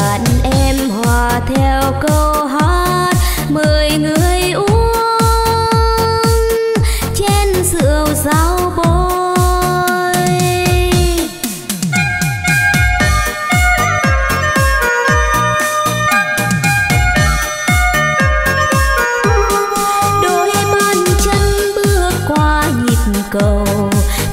bạn em hòa theo câu hát 10 người uống chén rượu rau bôi. Đôi bàn chân bước qua nhịp cầu,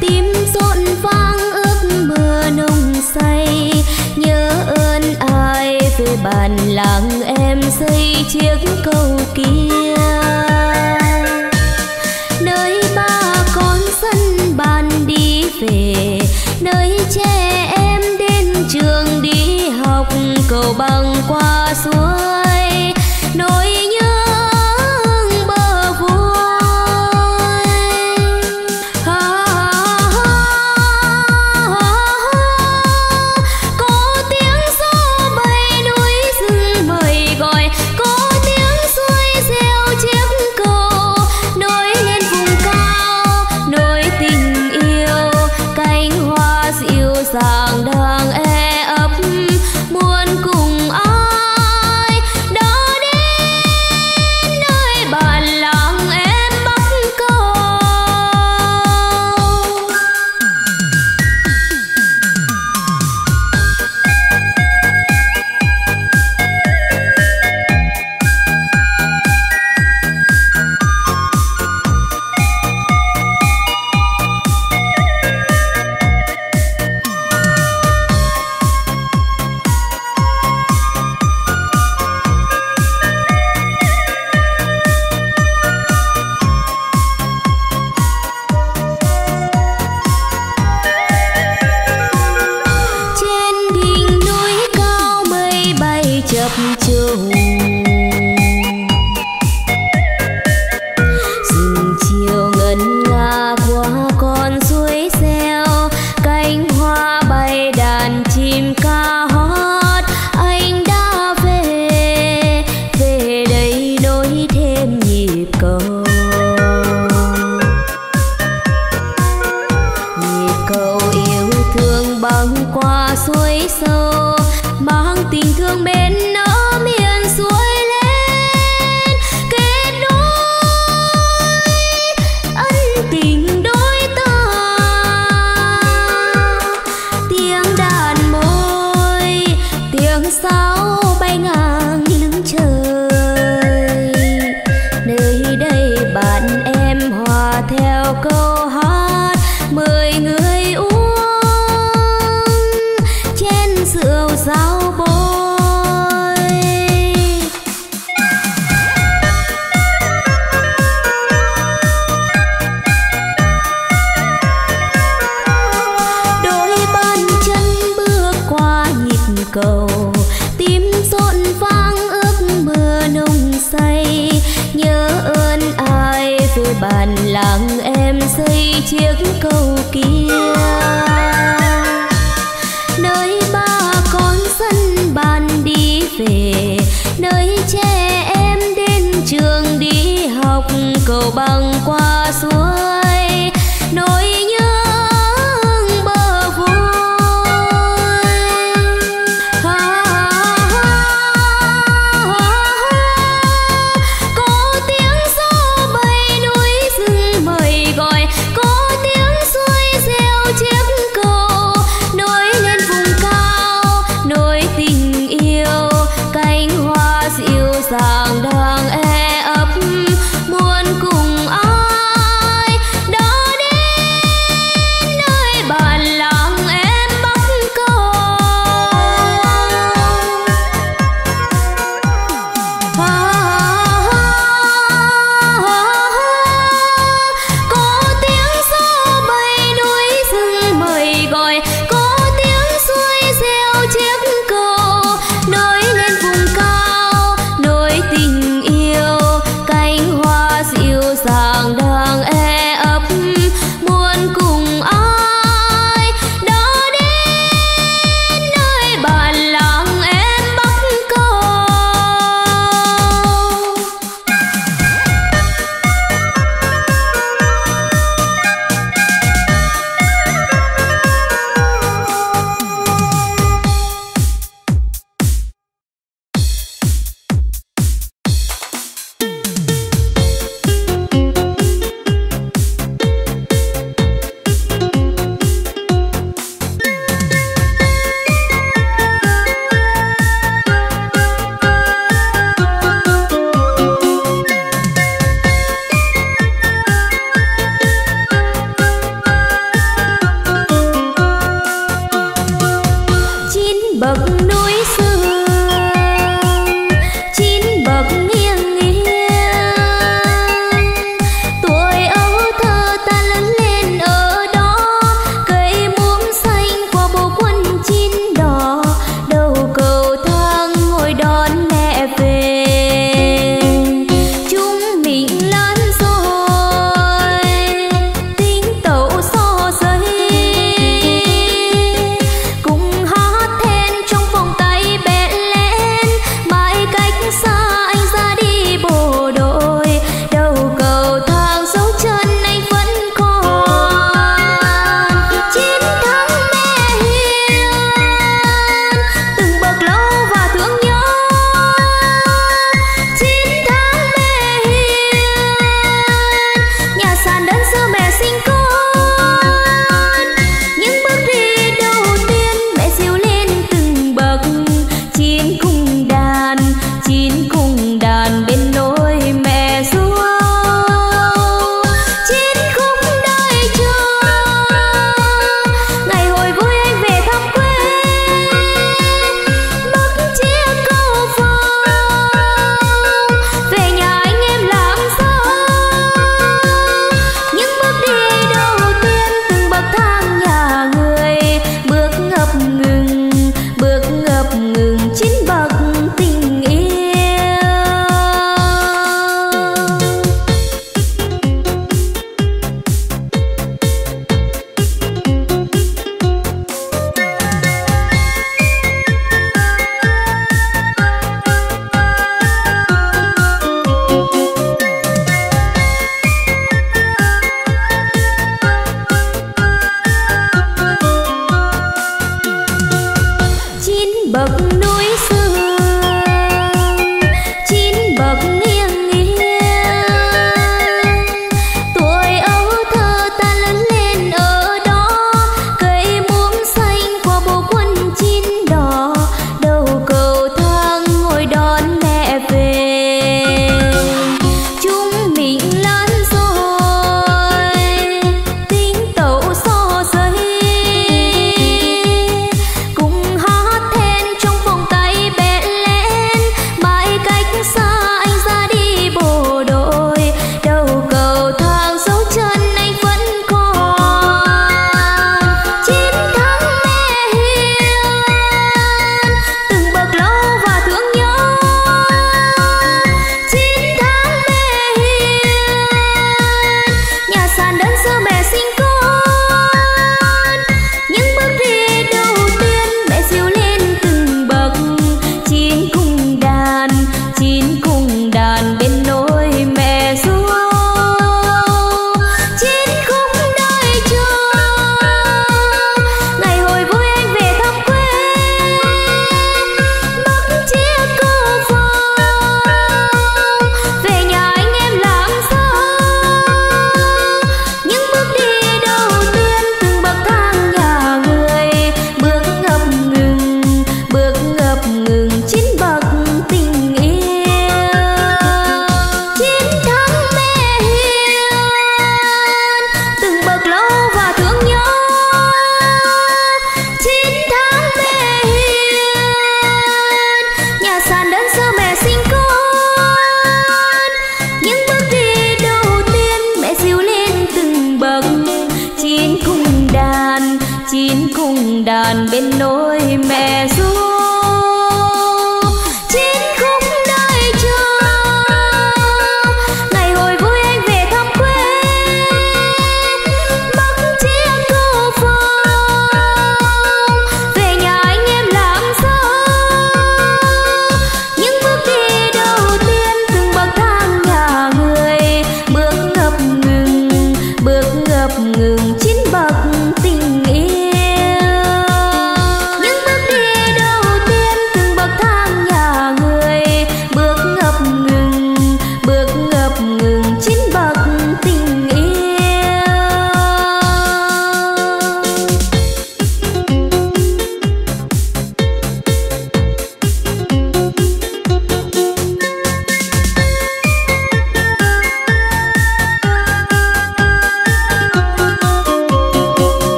tim rộn vang ước mơ nồng say. Nhớ ơn ai về bàn làng em xây chiếc cầu kia, nơi ba con dân bàn đi về, nơi trẻ em đến trường đi học. Cầu băng qua suối nỗi nhớ bờ vui. Có tiếng gió bay núi rừng mời gọi, có tiếng suối reo chiếc cầu nối lên vùng cao nối tình yêu. Cánh hoa dịu dàng đang e ấp muôn cùng ai đã đến nơi bản làng em bắc cầu. Rừng chiều ngân nga qua con suối reo, cánh hoa bay đàn chim ca hót. Anh đã về, về đây nối thêm nhịp cầu. Nhịp cầu yêu thương băng qua suối sâu, mang tình thương bên nỡ miền suối. Cầu tim rộn vang ước mơ nồng say. Nhớ ơn ai về bàn làng em xây chiếc cầu kia, nơi ba con dân bàn đi về, nơi trẻ em đến trường đi học. Cầu băng qua suối nỗi nhớ đang e ấp muôn cùng ai.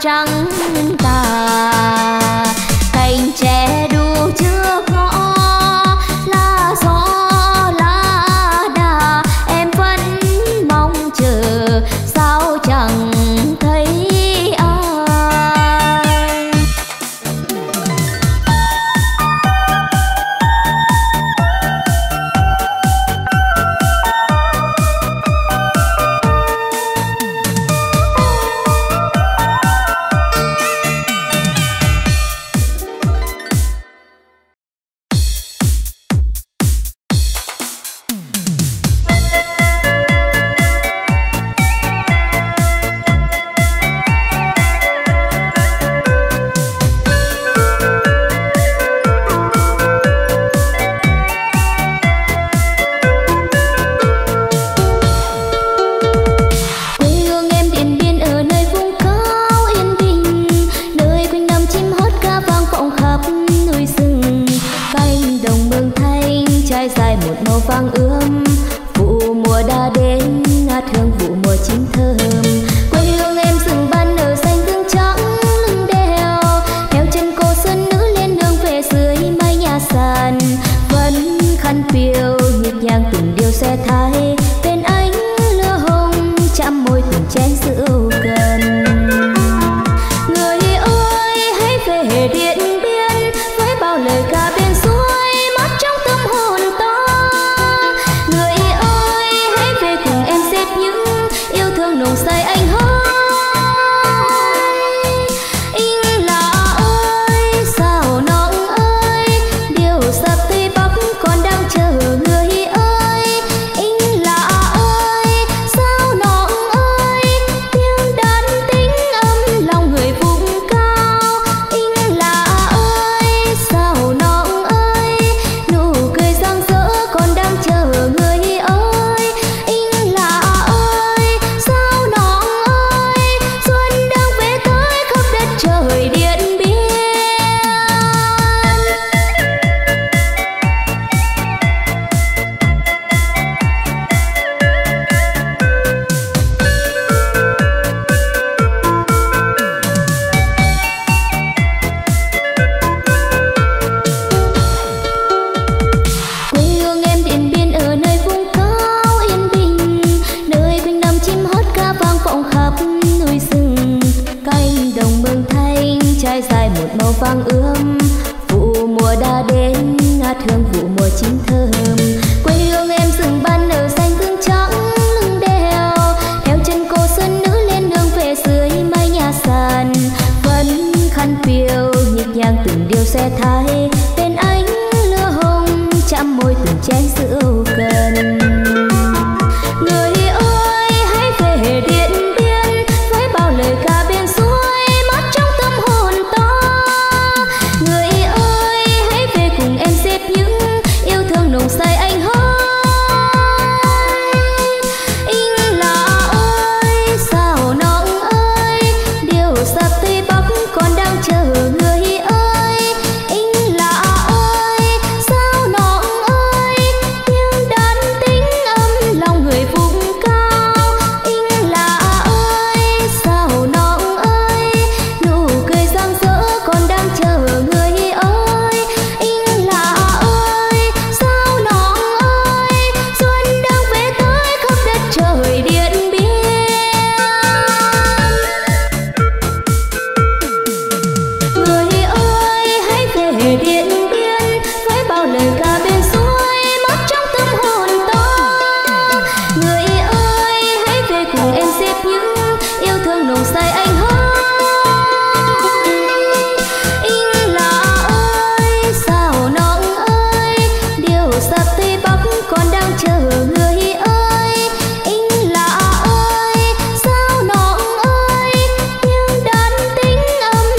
trắng tà, cành tre đu chưa gõ, lá gió lá đà em vẫn mong chờ sao chẳng thấy ai.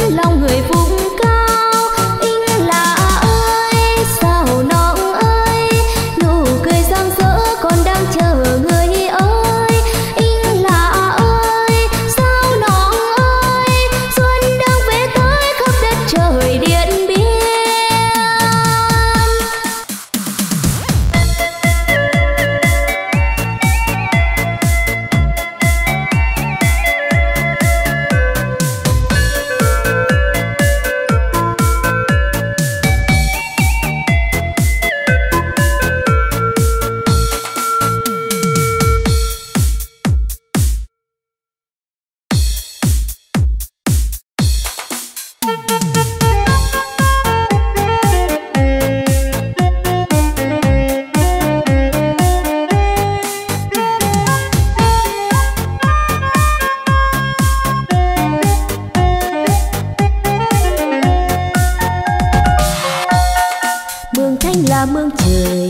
Lòng người vùng cao, anh là ai sao nóng mương trời,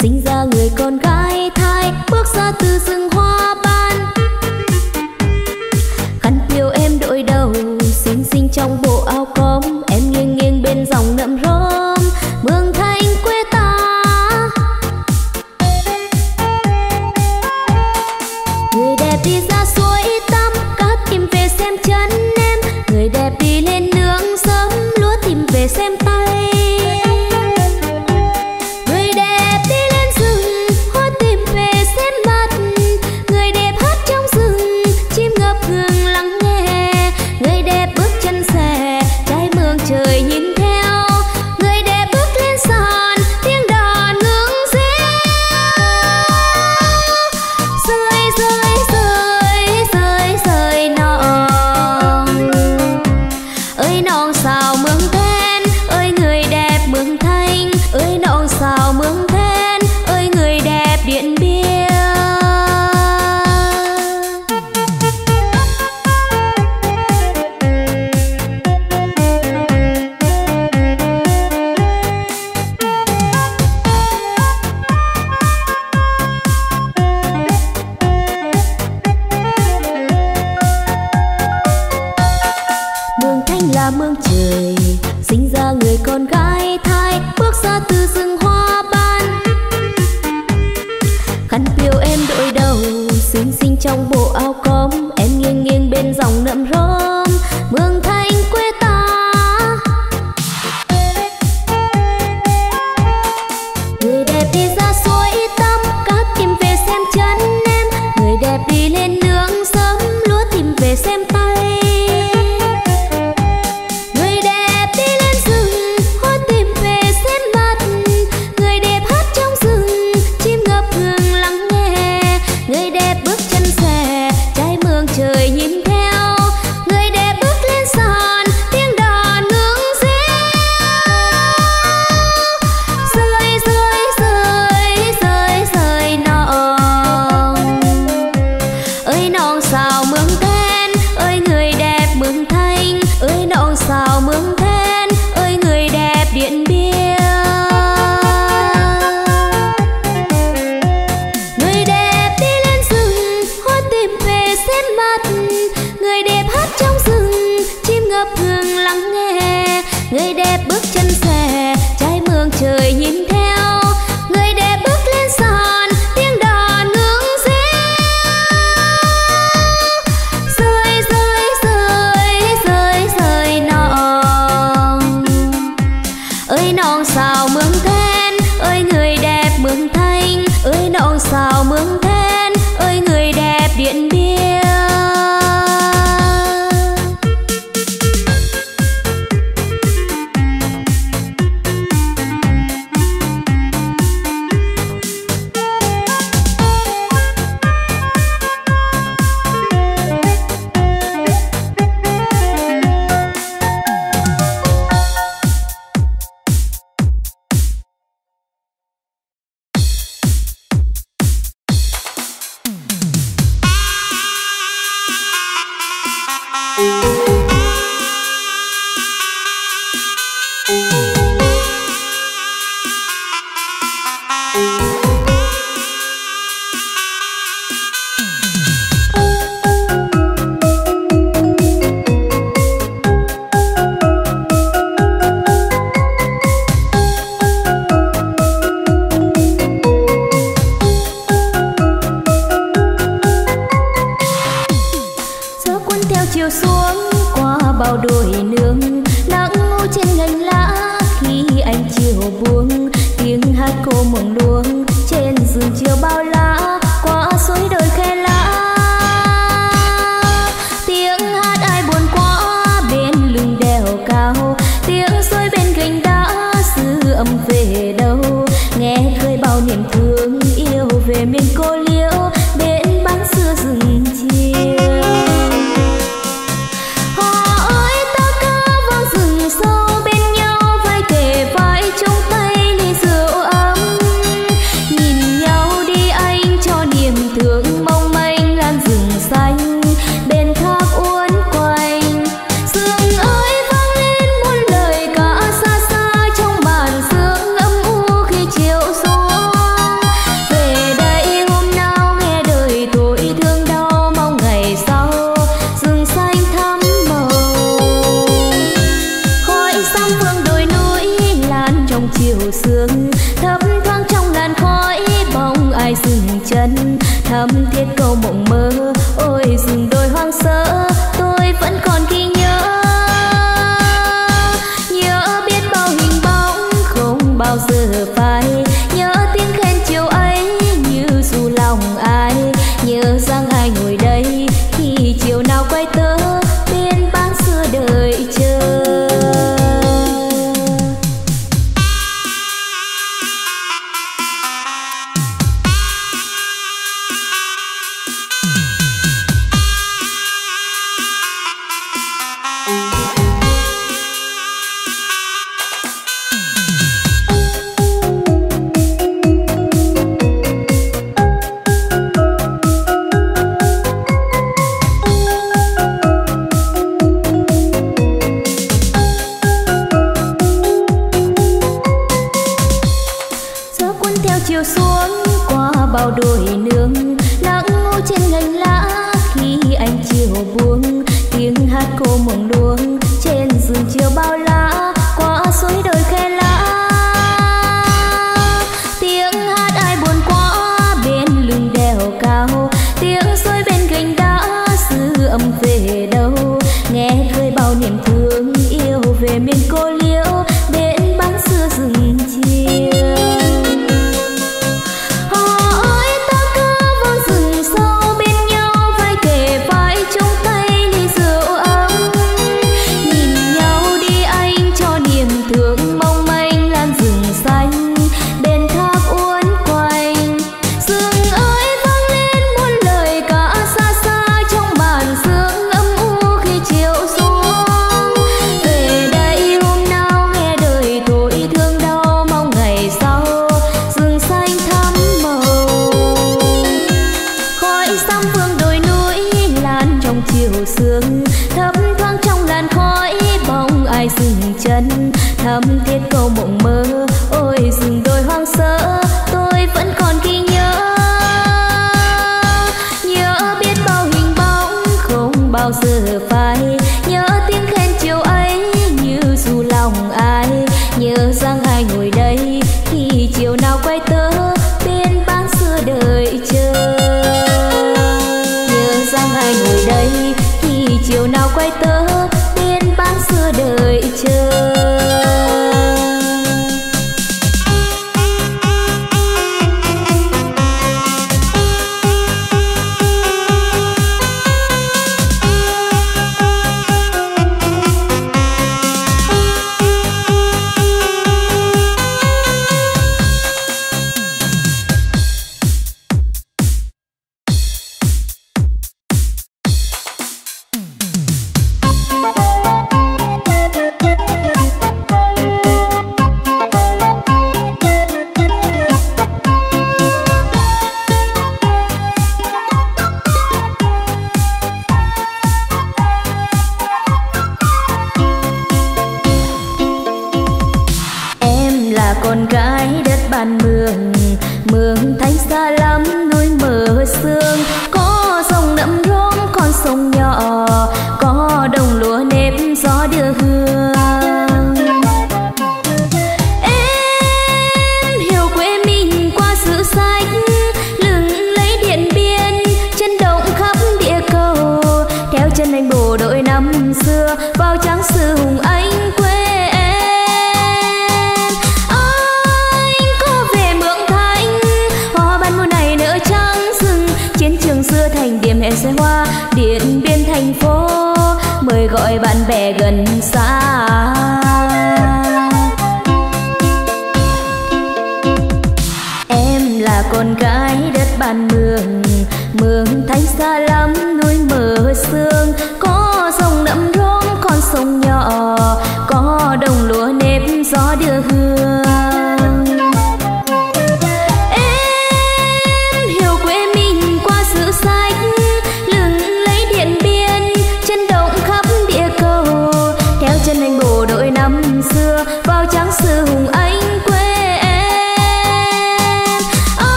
sinh ra người con gái thai, bước ra từ rừng hoa ban. Khăn piêu em đội đầu, xinh xinh trong bộ áo cóm, em nghiêng nghiêng bên dòng nậm rơm mương Thanh quê ta. Người đẹp đi ra suối tắm, cá tìm về xem chân em. Người đẹp đi lên nương sớm, lúa tìm về xem tay. chiều sương thấp thoáng trong làn khói bóng ai dừng chân thắm thiết câu mộng mơ. Ôi rừng đồi hoang sơ tôi vẫn còn ghi nhớ, nhớ biết bao hình bóng không bao giờ phai, nhớ tiếng khen chiều ấy như dù lòng ai, nhớ rằng ai ngồi đây khi chiều nào quay tới.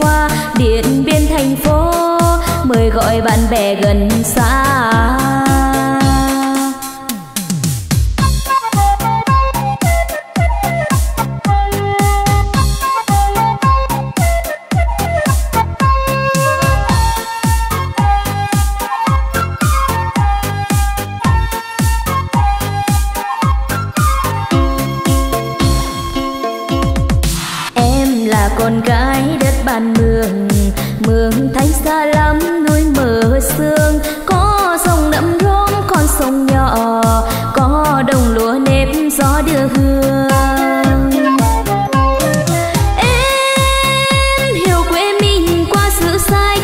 Hoa Điện Biên thành phố mời gọi bạn bè gần xa. ban mường, mường thấy xa lắm núi mờ sương. Có sông đậm rôm con sông nhỏ, có đồng lúa nếp gió đưa hương. Em hiểu quê mình qua sử sách,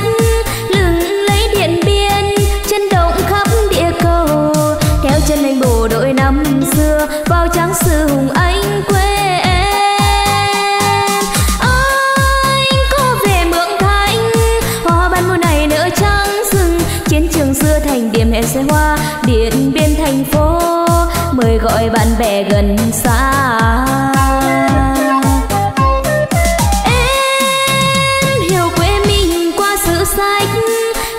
lừng lấy Điện Biên chân động khắp địa cầu. Theo chân anh bộ đội năm xưa vào tráng sự hùng anh quê. Xe hoa Điện Biên thành phố mời gọi bạn bè gần xa. Em hiểu quê mình qua sử sách,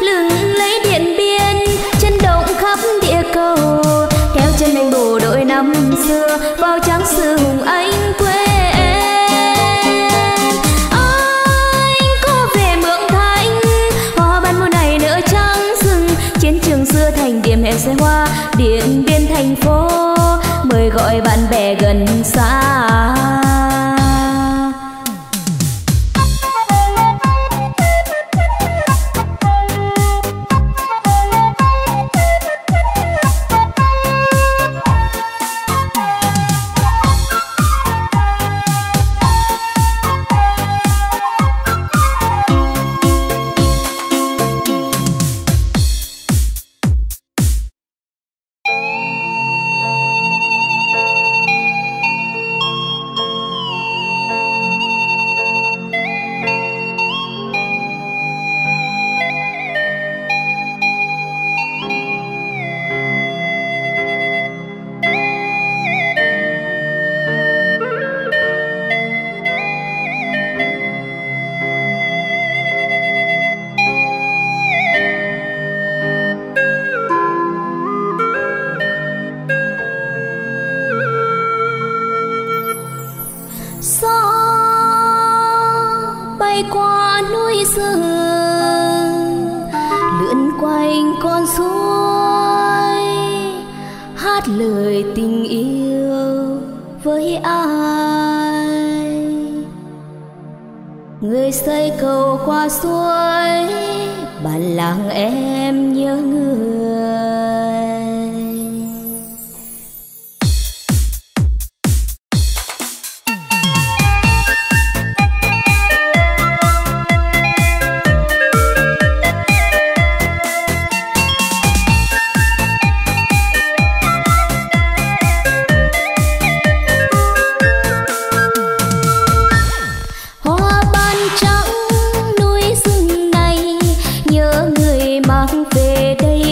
lừng lấy Điện Biên chân động khắp địa cầu. Theo chân anh bộ đội năm xưa vào tráng sự hùng anh quê. Xe hoa Điện Biên thành phố mời gọi bạn bè gần xa. Về đây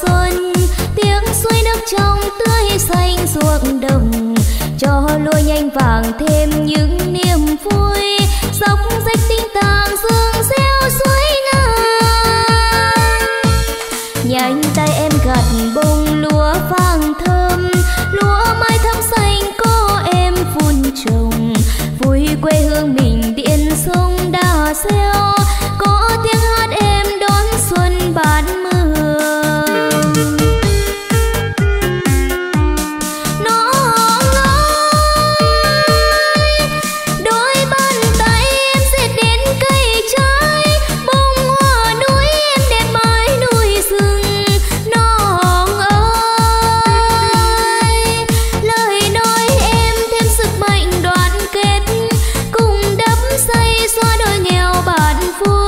xuân, tiếng suối nước trong tươi xanh ruộng đồng cho lối nhanh vàng thêm những niềm vui. Dốc rách tinh tàng dương reo suối ngang, nhanh tay em gặt bông lúa vàng thơm, lúa mai thắm xanh cô em vun trồng. Vui quê hương mình điện sông Đà reo, có tiếng hát em đón xuân bán mường. Nó ngơi đôi bàn tay em dệt đến cây trái, bông hoa núi em đẹp mãi núi rừng. Nó ơi lời nói em thêm sức mạnh đoàn kết, cùng đắp xây xóa đói nghèo bạn vui.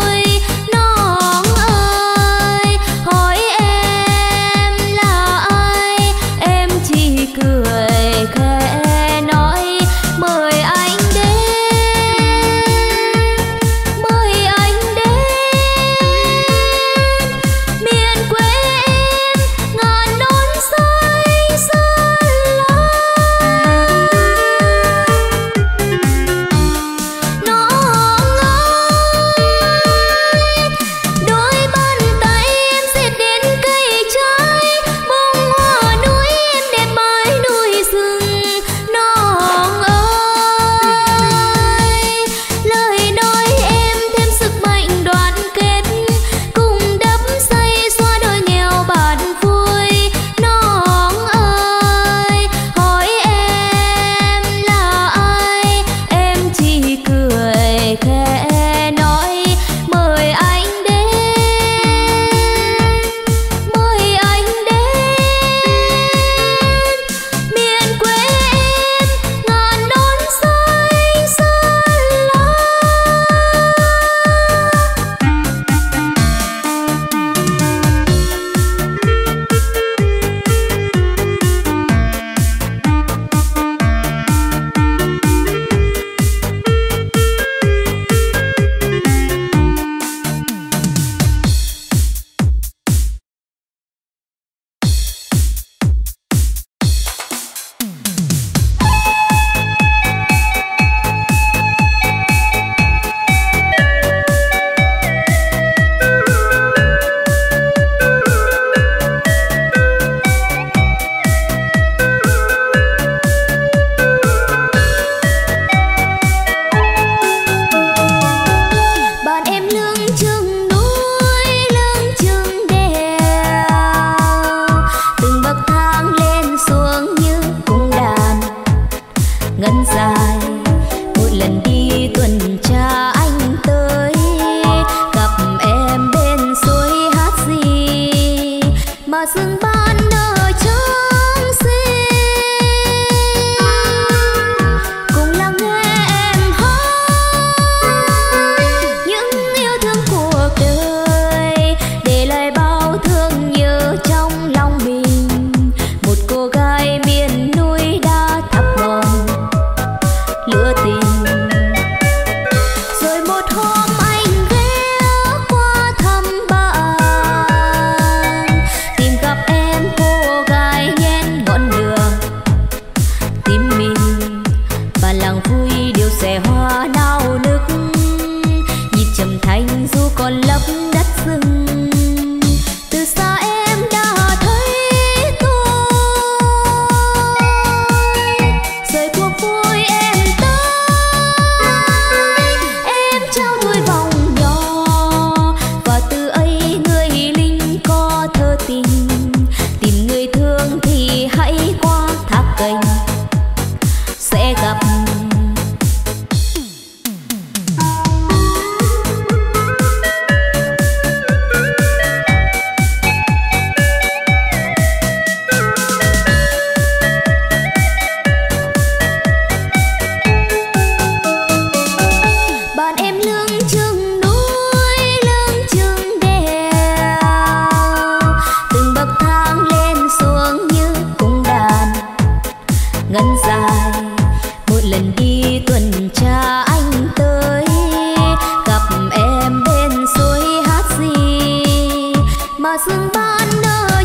Mà dừng ban ở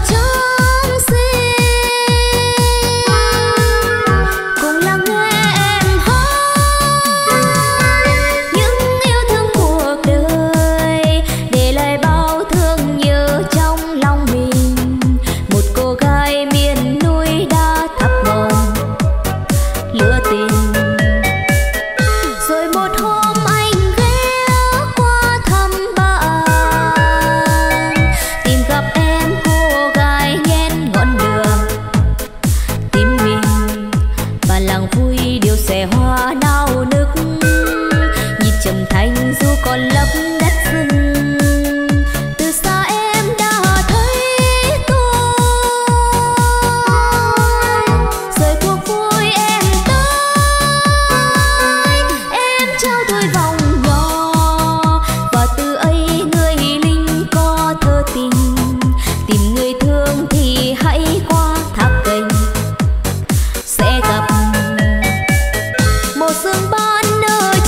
còn lấp đất rừng. Từ xa em đã thấy tôi, rời cuộc vui em tới, em trao tôi vòng vò. Và từ ấy người linh có thơ tình, tìm người thương thì hãy qua thác kênh sẽ gặp một sương ban nở trắng.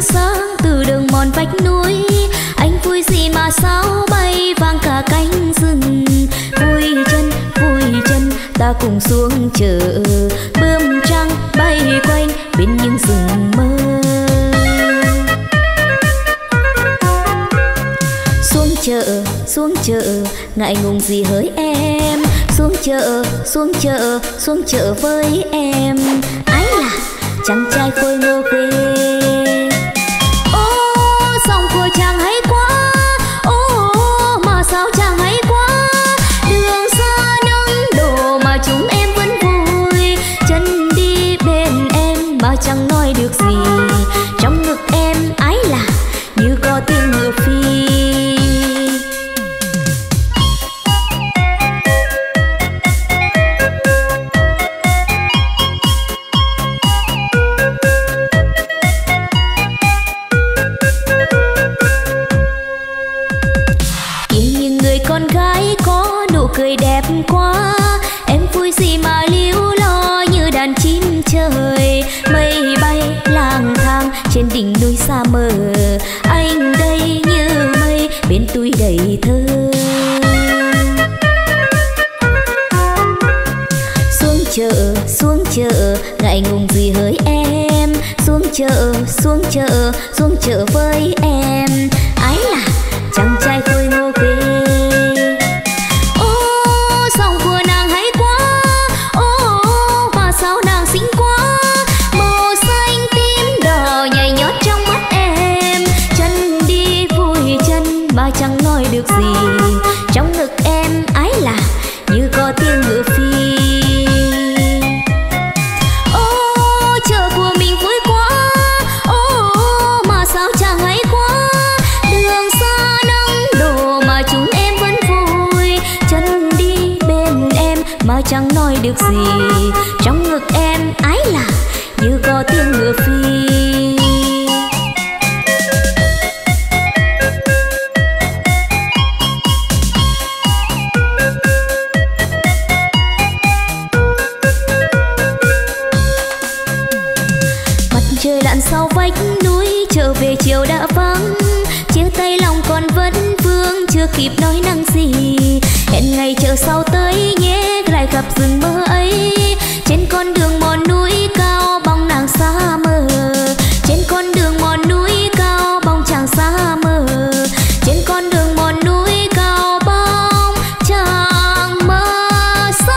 như sáng từ đường mòn vách núi. Anh vui gì mà sao bay vang cả cánh rừng. Vui chân ta cùng xuống chợ, bươm trăng bay quanh bên những rừng mơ. Xuống chợ ngại ngùng gì hỡi em. Xuống chợ với em. Ái là chàng trai khôi ngô quê. Ô dòng của chàng hay quá, ô mà sao chàng hay quá. Đường xa nắng đổ mà chúng em vẫn vui. Chân đi bên em mà chẳng nói được gì. Trong ngực em ái là như có tiếng ngựa phi. Trên đỉnh núi xa mờ, anh đây như mây bên túi đầy thơ. Xuống chợ ngại ngùng gì hỡi em. Xuống chợ với em. Ái là chàng trai khôi ngô quê. Gì trong ngực em ái là như có tiếng ngựa phi. Ô chợ của mình vui quá, ô mà sao chàng hay quá. Đường xa nắng đổ mà chúng em vẫn vui. Chân đi bên em mà chẳng nói được gì. Trong ngực em ái là như có tiếng ngựa phi. Sau vách núi trở về chiều đã vắng. Chia tay lòng còn vẫn vương, chưa kịp nói năng gì. Hẹn ngày chợ sau tới nhé, lại gặp rừng mơ ấy. Trên con đường mòn núi cao bóng nàng xa mờ. Trên con đường mòn núi cao bóng chàng xa mờ. Trên con đường mòn núi cao bóng chàng mơ xa.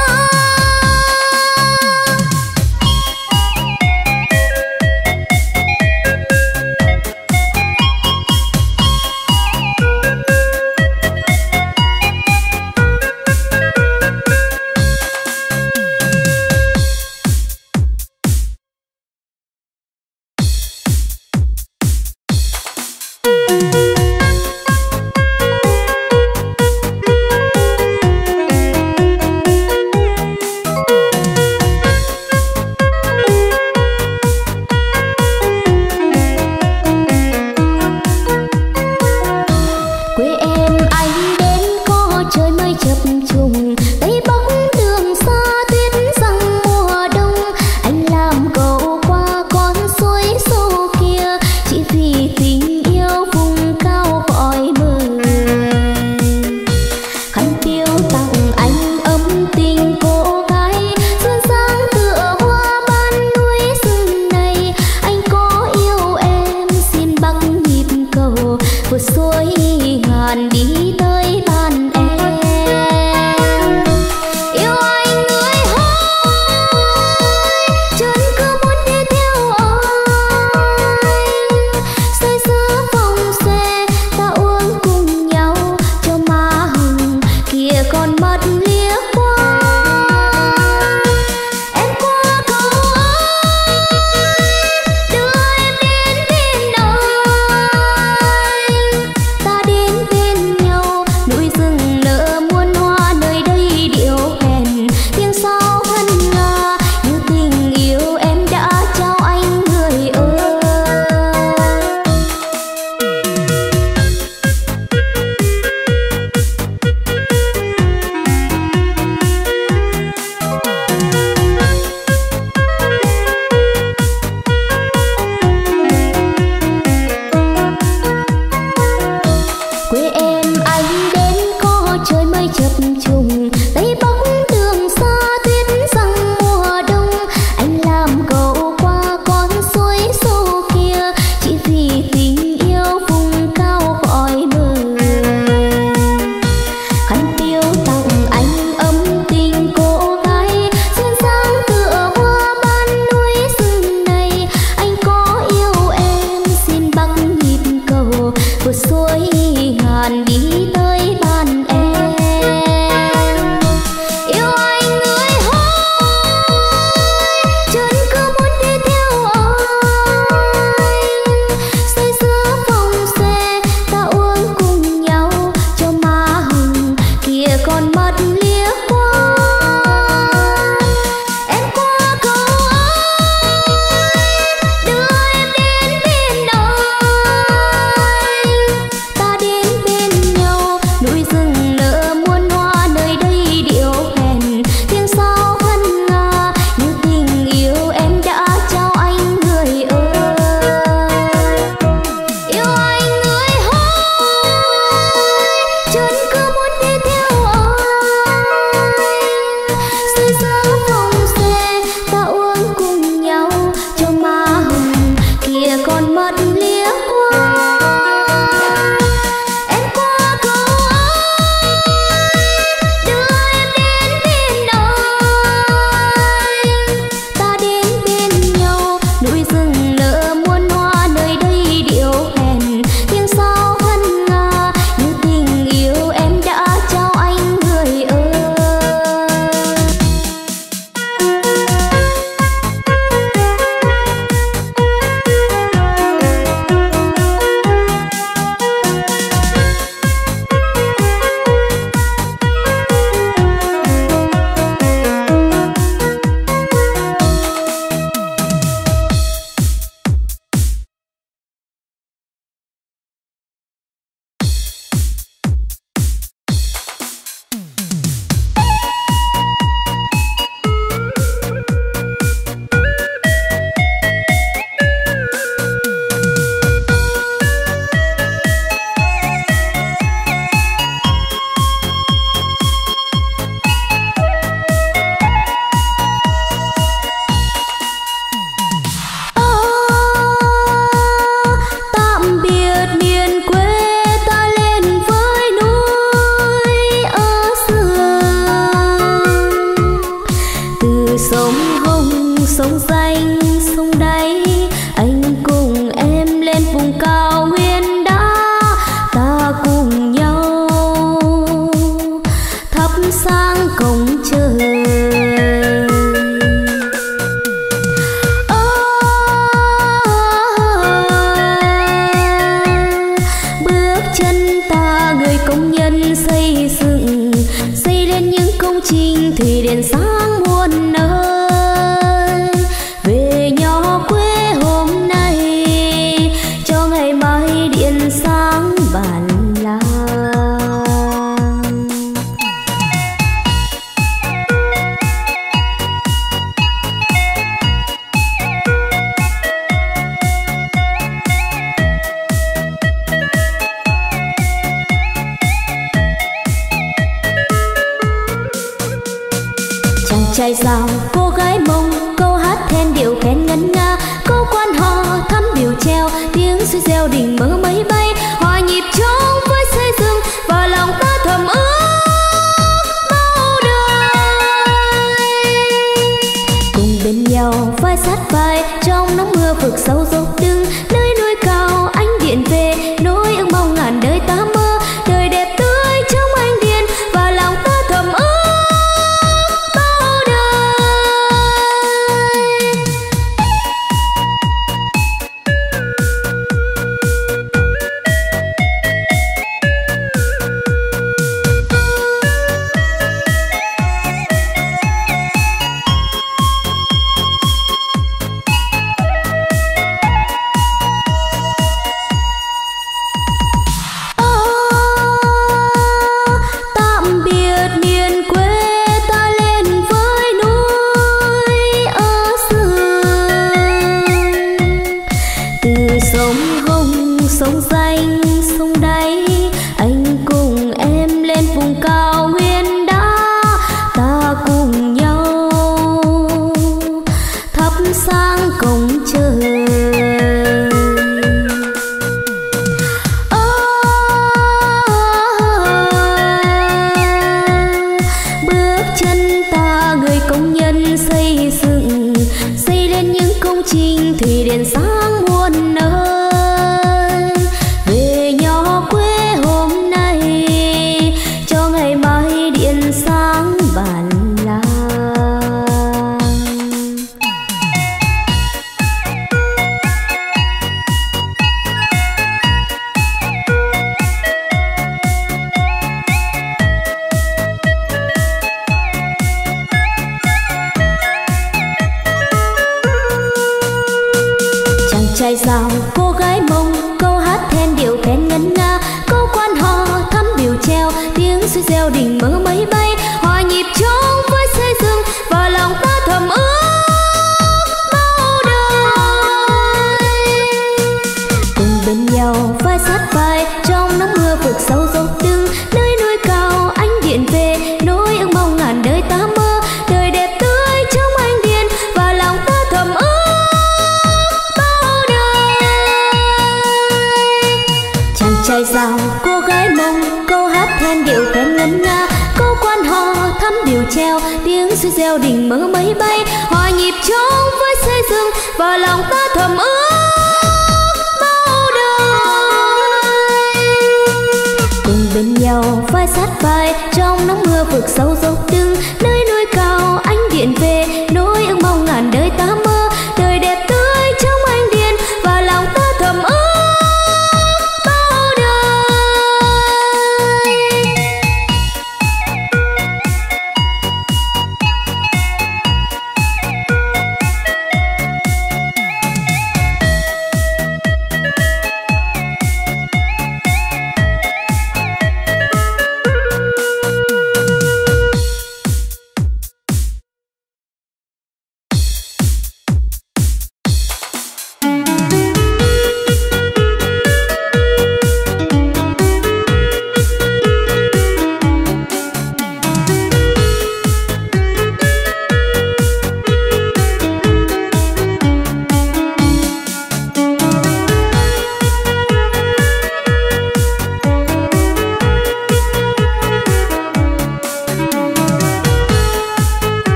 sông xanh sông đáy, anh cùng em lên vùng cao nguyên đá, ta cùng nhau thắp sáng cổng trời. Bước chân ta người công nhân xây dựng, xây lên những công trình thủy điện sáng muôn nơi. Trai sao cô gái mông, câu hát then điệu khen ngân nga, câu quan họ thắm điệu treo, tiếng suối reo đỉnh mơ máy bay, hòa nhịp trong với xây dựng và lòng ta thầm ước bao đời. Cùng bên nhau vai sát vai trong nắng mưa vực sâu dốc đứng, nơi núi cao ánh điện về nỗi ước mong ngàn đời ta mơ. Sông xanh sông đáy, anh cùng em lên vùng cao nguyên đá, ta cùng nhau thắp sáng cổng trời. Bước chân ta người công nhân xây dựng, xây lên những công trình thủy điện sáng muôn nơi. Trai sao cô gái mông, câu hát then điệu khen ngân nga, câu quan họ thắm điệu treo, tiếng suối reo đỉnh mơ máy bay, hòa nhịp trong với xây dựng và lòng ta thầm ước bao đời. Cùng bên nhau vai sát vai trong nắng mưa vực sâu dốc đứng, nơi núi cao ánh điện về nỗi ước mong ngàn đời ta mơ. Đời đẹp tươi trong ánh điện và lòng ta thầm ước trai sao cô gái mông, câu hát then điệu khen ngân nga, câu quan họ thắm điệu treo, tiếng suối reo đỉnh mơ máy bay, hòa nhịp trong với xây dựng và lòng ta thầm ước.